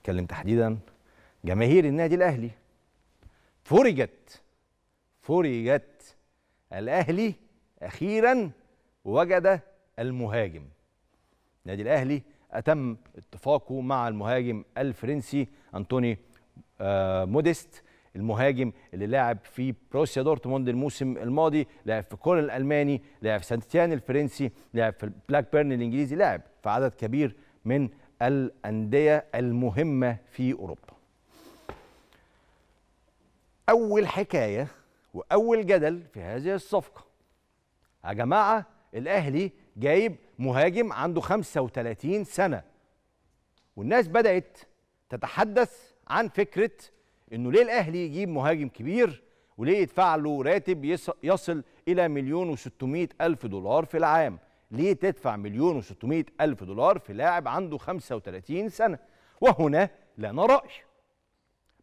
اتكلم تحديدا جماهير النادي الاهلي فرجت الاهلي اخيرا وجد المهاجم. النادي الاهلي اتم اتفاقه مع المهاجم الفرنسي أنطوني مودست، المهاجم اللي لعب في بروسيا دورتموند الموسم الماضي، لعب في كولن الالماني، لعب في سانت تيان الفرنسي، لعب في بلاك بيرن الانجليزي، لعب في عدد كبير من الانديه المهمه في اوروبا. اول حكايه واول جدل في هذه الصفقه، يا جماعه الاهلي جايب مهاجم عنده 35 سنه، والناس بدات تتحدث عن فكره انه ليه الاهلي يجيب مهاجم كبير وليه يدفع له راتب يصل الى $1,600,000 في العام. ليه تدفع $1,600,000 في لاعب عنده 35 سنه؟ وهنا لنا راي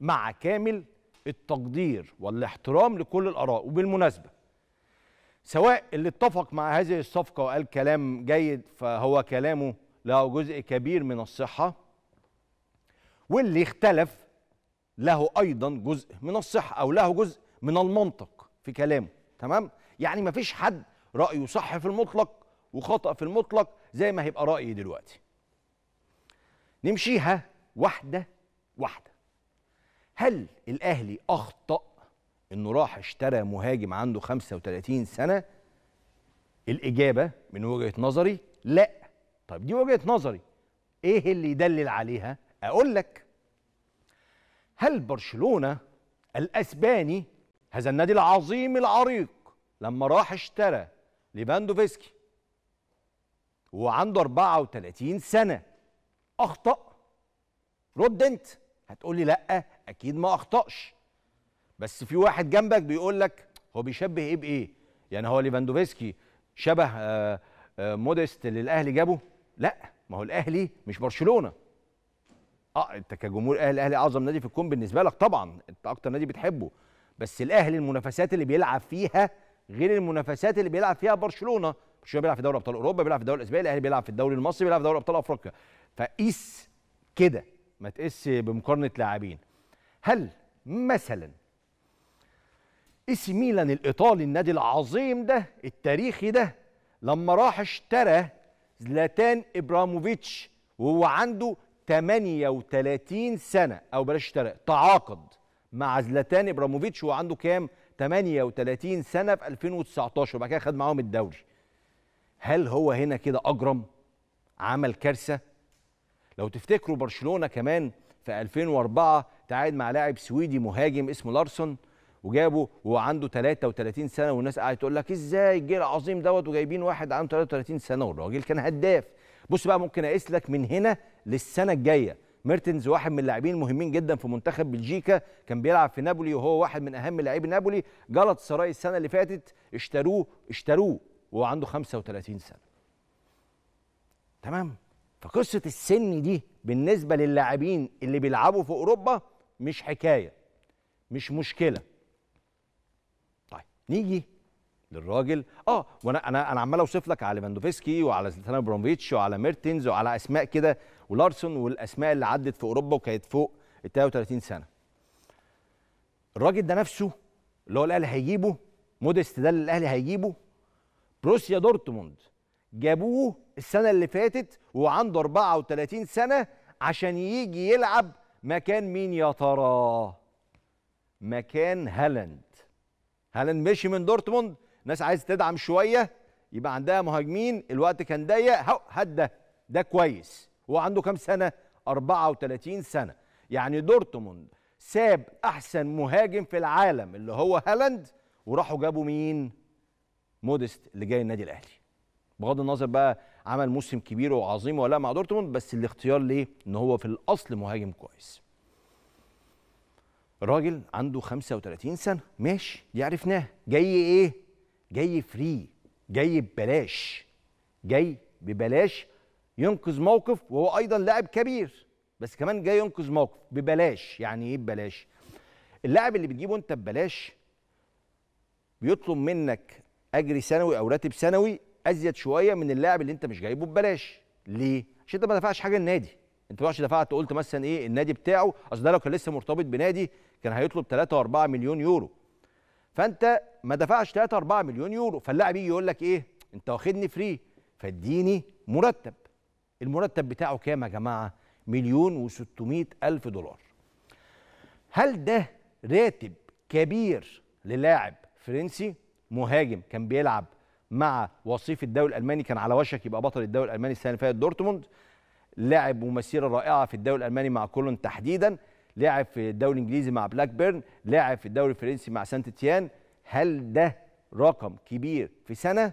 مع كامل التقدير والاحترام لكل الاراء. وبالمناسبه سواء اللي اتفق مع هذه الصفقه وقال كلام جيد فهو كلامه له جزء كبير من الصحه، واللي اختلف له ايضا جزء من الصحه او له جزء من المنطق في كلامه. تمام؟ يعني مفيش حد رايه صح في المطلق وخطأ في المطلق زي ما هيبقى رايي دلوقتي. نمشيها واحده واحده. هل الاهلي اخطأ انه راح اشترى مهاجم عنده 35 سنه؟ الاجابه من وجهه نظري لا. طيب دي وجهه نظري، ايه اللي يدلل عليها؟ اقول لك. هل برشلونة الأسباني، هذا النادي العظيم العريق، لما راح اشترى ليفاندوفسكي وعنده 34 سنة أخطأ؟ رد أنت. هتقولي لأ أكيد ما أخطأش، بس في واحد جنبك بيقول لك هو بيشبه إيه بإيه؟ يعني هو ليفاندوفسكي شبه مودست اللي الأهلي جابه؟ لأ، ما هو الأهلي مش برشلونة. انت كجمهور اهلي، الاهلي اعظم نادي في الكون بالنسبه لك طبعا، انت اكتر نادي بتحبه، بس الاهلي المنافسات اللي بيلعب فيها غير المنافسات اللي بيلعب فيها برشلونه. برشلونه بيلعب في دوري ابطال اوروبا، بيلعب في الدوري الاسباني، الاهلي بيلعب في الدوري المصري، بيلعب في دوري ابطال افريقيا. فقيس كده، ما تقيس بمقارنه لاعبين. هل مثلا إيه سي ميلان الايطالي، النادي العظيم ده التاريخي ده، لما راح اشترى زلاتان إبراهيموفيتش وهو عنده 38 سنة، أو بلاش اشترى، تعاقد مع زلاتان إبراهيموفيتش وعنده كام؟ 38 سنة في 2019، وبعد كده خد معاهم الدوري. هل هو هنا كده أجرم؟ عمل كارثة؟ لو تفتكروا برشلونة كمان في 2004 تعاقد مع لاعب سويدي مهاجم اسمه لارسون وجابه وعنده 33 سنة، والناس قاعدة تقول لك إزاي الجيل العظيم دوت وجايبين واحد عنده 33 سنة، والراجل كان هداف. بص بقى، ممكن اقيس لك من هنا للسنه الجايه. ميرتنز واحد من اللاعبين المهمين جدا في منتخب بلجيكا، كان بيلعب في نابولي وهو واحد من اهم لاعبي نابولي. جلط سراي السنه اللي فاتت اشتروه وهو عنده 35 سنه. تمام؟ فقصه السن دي بالنسبه للاعبين اللي بيلعبوا في اوروبا مش حكايه، مش مشكله. طيب نيجي للراجل. وانا عمال اوصف لك على ليفاندوفسكي وعلى زلاتان ابراهيموفيتش وعلى ميرتنز وعلى اسماء كده ولارسون والاسماء اللي عدت في اوروبا وكانت فوق ال 33 سنه. الراجل ده نفسه اللي هو الاهلي هيجيبه، مودست ده اللي الاهلي هيجيبه، بروسيا دورتموند جابوه السنه اللي فاتت وعنده 34 سنه عشان يجي يلعب مكان مين يا ترى؟ مكان هالاند. هالاند مشي من دورتموند، ناس عايز تدعم شويه، يبقى عندها مهاجمين، الوقت كان ضيق، هات ده كويس. هو عنده كام سنه؟ 34 سنه. يعني دورتموند ساب احسن مهاجم في العالم اللي هو هالاند وراحوا جابوا مين؟ مودست اللي جاي النادي الاهلي. بغض النظر بقى عمل موسم كبير وعظيم ولا مع دورتموند، بس الاختيار ليه؟ ان هو في الاصل مهاجم كويس. الراجل عنده 35 سنه، ماشي، دي عرفناها. جاي ايه؟ جاي فري، جاي ببلاش، جاي ببلاش ينقذ موقف، وهو ايضا لاعب كبير بس كمان جاي ينقذ موقف ببلاش. يعني ايه ببلاش؟ اللاعب اللي بتجيبه انت ببلاش بيطلب منك اجر سنوي او راتب سنوي ازيد شويه من اللاعب اللي انت مش جايبه ببلاش. ليه؟ عشان انت ما دفعش حاجه للنادي، انت ما رحتش دفعت وقلت مثلا ايه النادي بتاعه، اصل ده لو كان لسه مرتبط بنادي كان هيطلب 3 و4 مليون يورو. فانت ما دفعش 3 و4 مليون يورو، فاللاعب يجي يقول لك ايه؟ انت واخدني فري فاديني مرتب. المرتب بتاعه كام يا جماعه؟ مليون و600 الف دولار. هل ده راتب كبير للاعب فرنسي مهاجم كان بيلعب مع وصيف الدوري الالماني، كان على وشك يبقى بطل الدوري الالماني السنه اللي فاتت دورتموند، لاعب ومسيره رائعه في الدوري الالماني مع كولن تحديدا، لاعب في الدوري الانجليزي مع بلاك بيرن، لاعب في الدوري الفرنسي مع سانت تيان. هل ده رقم كبير في سنه؟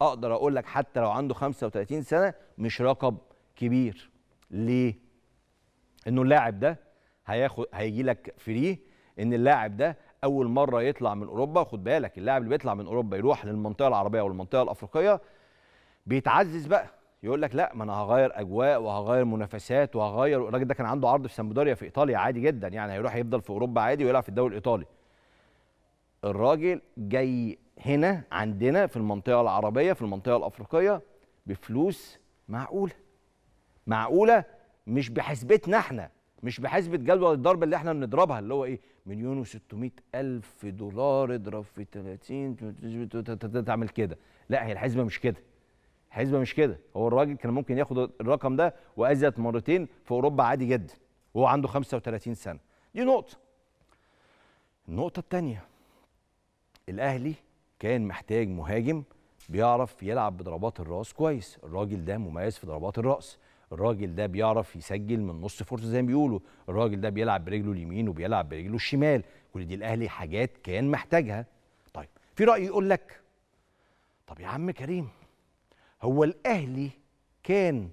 اقدر اقول لك حتى لو عنده 35 سنه مش رقم كبير. ليه؟ انه اللاعب ده هيجي لك فري، ان اللاعب ده اول مره يطلع من اوروبا. خد بالك اللاعب اللي بيطلع من اوروبا يروح للمنطقه العربيه والمنطقه الافريقيه بيتعزز بقى، يقول لك لا ما انا هغير اجواء وهغير منافسات وهغير. الراجل ده كان عنده عرض في سامبدوريا في ايطاليا عادي جدا، يعني هيروح يفضل في اوروبا عادي ويلعب في الدوري الايطالي. الراجل جاي هنا عندنا في المنطقه العربيه في المنطقه الافريقيه بفلوس معقوله، معقوله مش بحسبتنا احنا، مش بحسبة جدول الضرب اللي احنا بنضربها اللي هو ايه؟ مليون و600 الف دولار اضرب في 30 تعمل كده. لا هي الحسبة مش كده، الحسبة مش كده. هو الراجل كان ممكن ياخد الرقم ده وازيد مرتين في اوروبا عادي جدا وهو عنده 35 سنة. دي نقطة. النقطة الثانية، الاهلي كان محتاج مهاجم بيعرف يلعب بضربات الراس كويس، الراجل ده مميز في ضربات الراس، الراجل ده بيعرف يسجل من نص فرصه زي ما بيقولوا، الراجل ده بيلعب برجله اليمين وبيلعب برجله الشمال، كل دي الاهلي حاجات كان محتاجها. طيب في راي يقول لك طب يا عم كريم هو الاهلي كان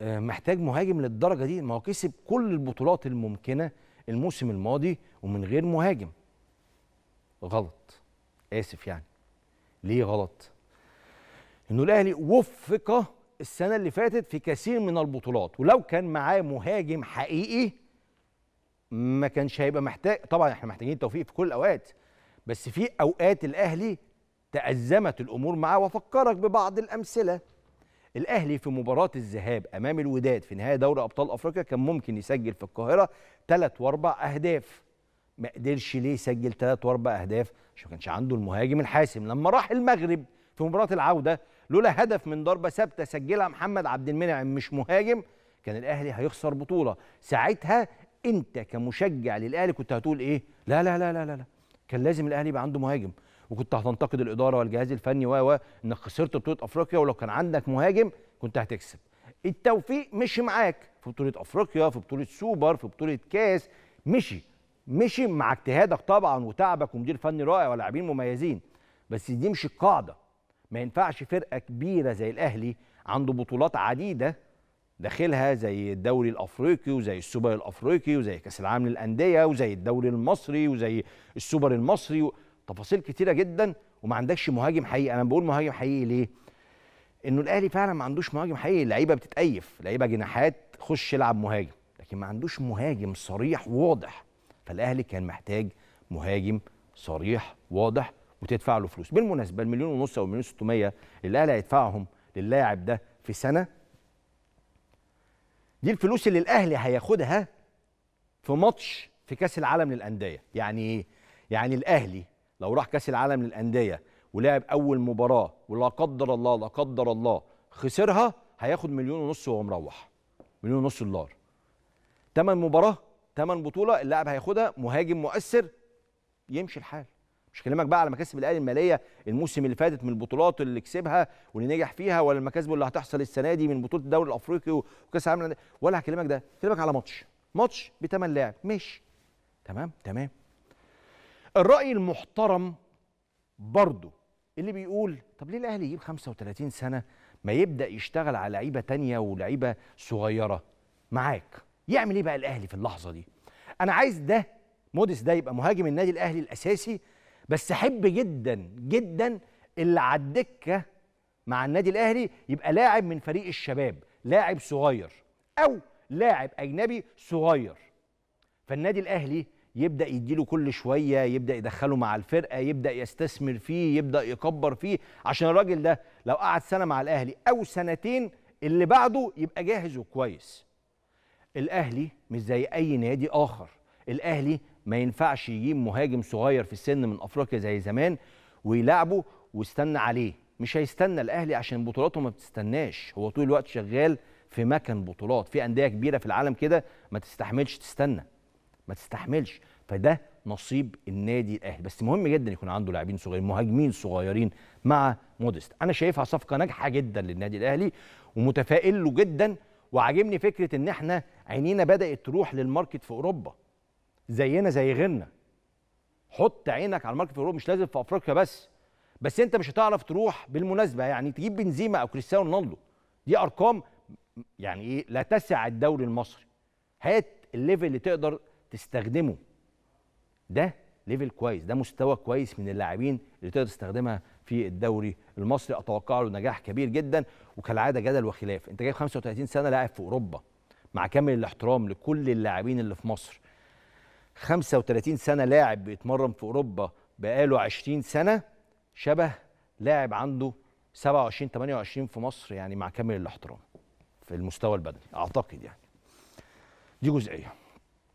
محتاج مهاجم للدرجه دي؟ ما هو كسب كل البطولات الممكنه الموسم الماضي ومن غير مهاجم. غلط، اسف يعني. ليه غلط؟ انه الاهلي وفق السنة اللي فاتت في كثير من البطولات، ولو كان معاه مهاجم حقيقي ما كانش هيبقى محتاج. طبعا احنا محتاجين توفيق في كل الأوقات، بس في أوقات الأهلي تأزمت الأمور معاه. وأفكرك ببعض الأمثلة، الأهلي في مباراة الذهاب أمام الوداد في نهاية دوري أبطال أفريقيا كان ممكن يسجل في القاهرة 3 و4 أهداف، ما قدرش. ليه يسجل 3 و4 أهداف؟ عشان ما كانش عنده المهاجم الحاسم. لما راح المغرب في مباراة العودة لولا هدف من ضربة ثابتة سجلها محمد عبد المنعم مش مهاجم كان الأهلي هيخسر بطولة. ساعتها أنت كمشجع للأهلي كنت هتقول إيه؟ لا لا لا لا لا، كان لازم الأهلي يبقى عنده مهاجم، وكنت هتنتقد الإدارة والجهاز الفني إنك خسرت بطولة أفريقيا، ولو كان عندك مهاجم كنت هتكسب. التوفيق مشي معاك في بطولة أفريقيا، في بطولة سوبر، في بطولة كاس، مشي مع اجتهادك طبعا وتعبك ومدير فني رائع ولاعبين مميزين، بس دي مش القاعدة. ما ينفعش فرقة كبيرة زي الأهلي عنده بطولات عديدة داخلها زي الدوري الأفريقي وزي السوبر الأفريقي وزي كأس العالم للأندية وزي الدوري المصري وزي السوبر المصري تفاصيل كتيرة جدا، وما عندكش مهاجم حقيقي. أنا بقول مهاجم حقيقي ليه؟ إنه الأهلي فعلا ما عندوش مهاجم حقيقي، اللعيبة بتتأيف، لعيبة جناحات خش يلعب مهاجم، لكن ما عندوش مهاجم صريح وواضح. فالأهلي كان محتاج مهاجم صريح واضح وتدفع له فلوس. بالمناسبه المليون ونص او مليون 600 اللي الاهلي هيدفعهم للاعب ده في سنه، دي الفلوس اللي الاهلي هياخدها في ماتش في كاس العالم للانديه. يعني ايه؟ يعني الاهلي لو راح كاس العالم للانديه ولعب اول مباراه ولا قدر الله لا قدر الله خسرها هياخد 1.5 مليون وهو مروح، 1.5 مليون دولار. 8 مباريات 8 بطولات اللاعب هياخدها مهاجم مؤثر يمشي الحال. مش هكلمك بقى على مكاسب الاهلي الماليه الموسم اللي فاتت من البطولات اللي كسبها واللي نجح فيها، ولا المكاسب اللي هتحصل السنه دي من بطوله الدوري الافريقي وكاس العالم، ولا هكلمك ده. هكلمك على ماتش بثمن لاعب. ماشي تمام. الراي المحترم برضو اللي بيقول طب ليه الاهلي يجيب 35 سنه ما يبدا يشتغل على لعيبه ثانيه ولعيبه صغيره؟ معاك. يعمل ايه بقى الاهلي في اللحظه دي؟ انا عايز ده مودست ده يبقى مهاجم النادي الاهلي الاساسي، بس احب جدا جدا اللي على الدكه مع النادي الاهلي يبقى لاعب من فريق الشباب، لاعب صغير او لاعب اجنبي صغير. فالنادي الاهلي يبدا يديله كل شويه، يبدا يدخله مع الفرقه، يبدا يستثمر فيه، يبدا يكبر فيه، عشان الراجل ده لو قعد سنه مع الاهلي او سنتين اللي بعده يبقى جاهز وكويس. الاهلي مش زي اي نادي اخر، الاهلي ما ينفعش يجيب مهاجم صغير في السن من افريقيا زي زمان ويلعبه ويستنى عليه، مش هيستنى الاهلي عشان بطولاته ما بتستناش، هو طول الوقت شغال في مكان بطولات، في انديه كبيره في العالم كده ما تستحملش تستنى، ما تستحملش، فده نصيب النادي الاهلي، بس مهم جدا يكون عنده لاعبين صغيرين، مهاجمين صغيرين مع مودست، انا شايفها صفقه ناجحه جدا للنادي الاهلي ومتفائل له جدا، وعاجبني فكره ان احنا عينينا بدات تروح للماركت في اوروبا. زينا زي غيرنا. حط عينك على الماركت في اوروبا، مش لازم في افريقيا بس انت مش هتعرف تروح بالمناسبه، يعني تجيب بنزيما او كريستيانو رونالدو. دي ارقام يعني ايه لا تسع الدوري المصري. هات الليفل اللي تقدر تستخدمه. ده ليفل كويس، ده مستوى كويس من اللاعبين اللي تقدر تستخدمها في الدوري المصري، اتوقع له نجاح كبير جدا وكالعاده جدل وخلاف، انت جايب 35 سنه لاعب في اوروبا مع كامل الاحترام لكل اللاعبين اللي في مصر. 35 سنه لاعب بيتمرن في اوروبا بقاله 20 سنه شبه لاعب عنده 27 28 في مصر، يعني مع كامل الاحترام في المستوى البدني اعتقد. يعني دي جزئيه